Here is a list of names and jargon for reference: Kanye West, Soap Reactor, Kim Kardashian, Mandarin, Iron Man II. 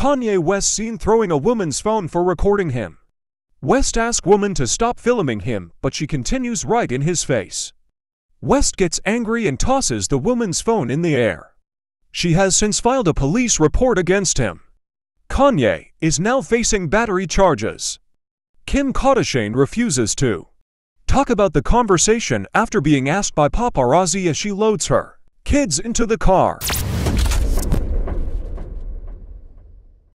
Kanye West seen throwing a woman's phone for recording him. West asked woman to stop filming him, but she continues right in his face. West gets angry and tosses the woman's phone in the air. She has since filed a police report against him. Kanye is now facing battery charges. Kim Kardashian refuses to talk about the conversation after being asked by paparazzi as she loads her kids into the car.